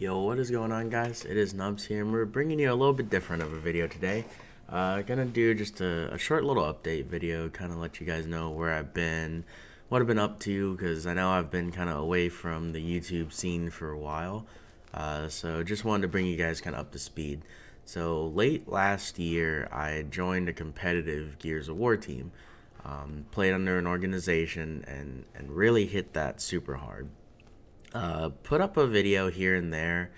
Yo, what is going on, guys? It is Nubs here, and we're bringing you a little bit different of a video today. Gonna do just a short little update video, kind of let you guys know where I've been, what I've been up to, because I know I've been kind of away from the YouTube scene for a while. So just wanted to bring you guys kind of up to speed. So late last year, I joined a competitive Gears of War team, played under an organization, and really hit that super hard. Put up a video here and there,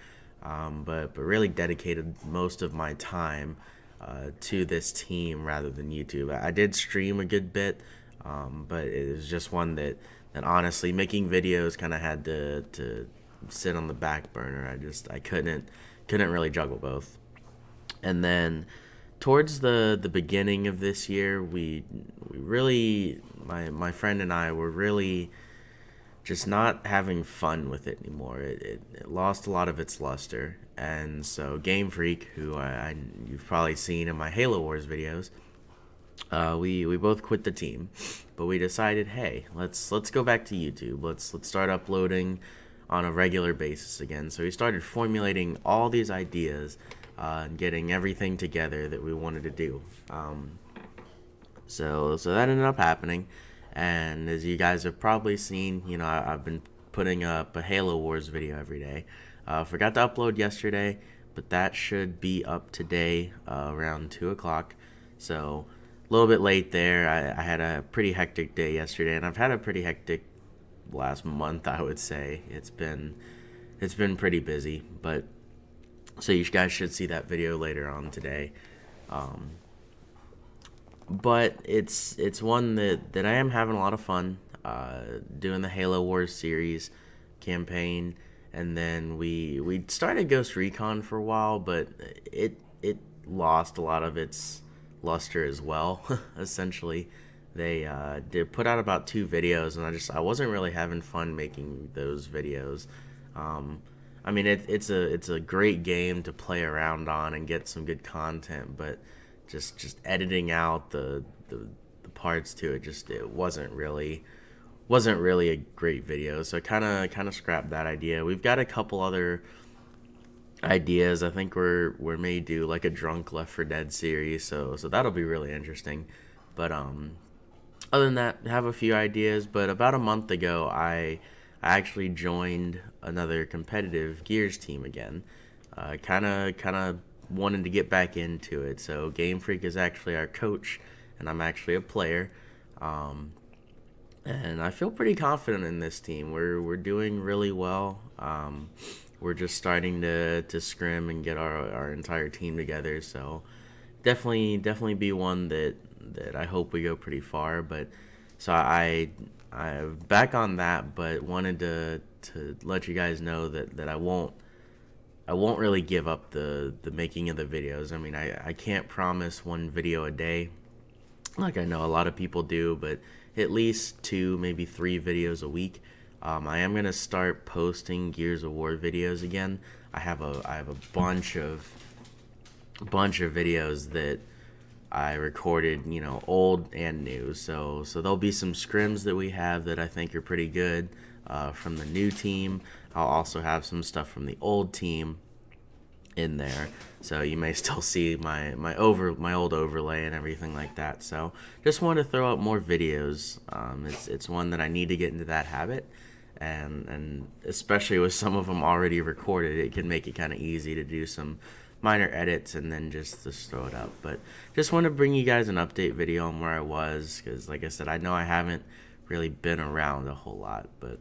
but really dedicated most of my time to this team rather than YouTube. I did stream a good bit, but it was just one that honestly making videos kind of had to sit on the back burner. I couldn't really juggle both. And then towards the beginning of this year, we really, my friend and I were really just not having fun with it anymore. It lost a lot of its luster, and so Game Freak, who you've probably seen in my Halo Wars videos, we both quit the team. But we decided, hey, let's go back to YouTube. Let's start uploading on a regular basis again. So we started formulating all these ideas and getting everything together that we wanted to do. So that ended up happening. And as you guys have probably seen, you know, I've been putting up a Halo Wars video every day. Forgot to upload yesterday, but that should be up today around 2 o'clock. So a little bit late there. I had a pretty hectic day yesterday, and I've had a pretty hectic last month, I would say. It's been pretty busy, but so you guys should see that video later on today. But it's one that I am having a lot of fun doing the Halo Wars series campaign, and then we started Ghost Recon for a while, but it lost a lot of its luster as well. Essentially, they did put out about 2 videos, and I wasn't really having fun making those videos. I mean, it's a great game to play around on and get some good content, but just editing out the parts to it, it wasn't really a great video. So kind of scrapped that idea. We've got a couple other ideas. I think we may do like a drunk Left 4 Dead series, so that'll be really interesting. But other than that, have a few ideas. But about a month ago, I actually joined another competitive Gears team again. Kind of wanted to get back into it. So Game Freak is actually our coach, and I'm actually a player. And I feel pretty confident in this team. We're doing really well. We're just starting to scrim and get our entire team together. So definitely be one that I hope we go pretty far. But so I'm back on that, but wanted to let you guys know that I won't really give up the making of the videos. I mean, I can't promise one video a day like I know a lot of people do, but at least 2, maybe 3 videos a week. I am gonna start posting Gears of War videos again. I have a bunch of videos that I recorded, you know, old and new. So there'll be some scrims that we have that I think are pretty good from the new team. I'll also have some stuff from the old team in there, so you may still see my old overlay and everything like that. So just want to throw out more videos. It's one that I need to get into that habit, and especially with some of them already recorded, it can make it kind of easy to do some minor edits and then just throw it up. But just want to bring you guys an update video on where I was, because like I said, I know I haven't really been around a whole lot, but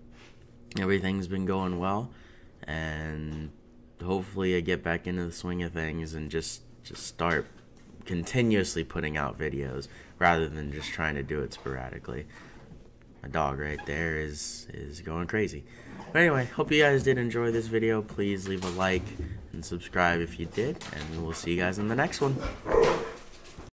everything's been going well, and hopefully I get back into the swing of things and just start continuously putting out videos rather than just trying to do it sporadically. My dog right there is going crazy. But anyway, hope you guys did enjoy this video. Please leave a like and subscribe if you did, and we'll see you guys in the next one.